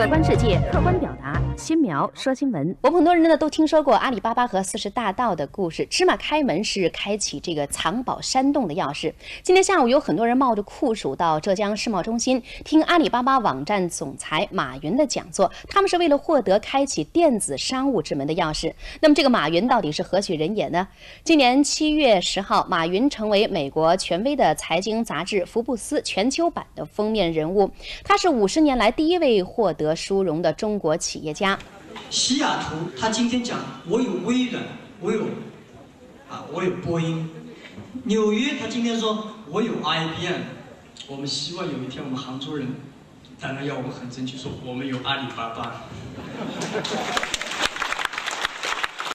客观世界，客观表达。新苗说新闻，我们很多人呢都听说过阿里巴巴和40大盗的故事。芝麻开门是开启这个藏宝山洞的钥匙。今天下午有很多人冒着酷暑到浙江世贸中心听阿里巴巴网站总裁马云的讲座，他们是为了获得开启电子商务之门的钥匙。那么这个马云到底是何许人也呢？今年7月10号，马云成为美国权威的财经杂志《福布斯》全球版的封面人物。他是50年来第一位获得殊荣的中国企业家。西雅图，他今天讲我有微软，我有波音。纽约，他今天说我有 IBM。我们希望有一天我们杭州人，当然要我们很争气说我们有阿里巴巴。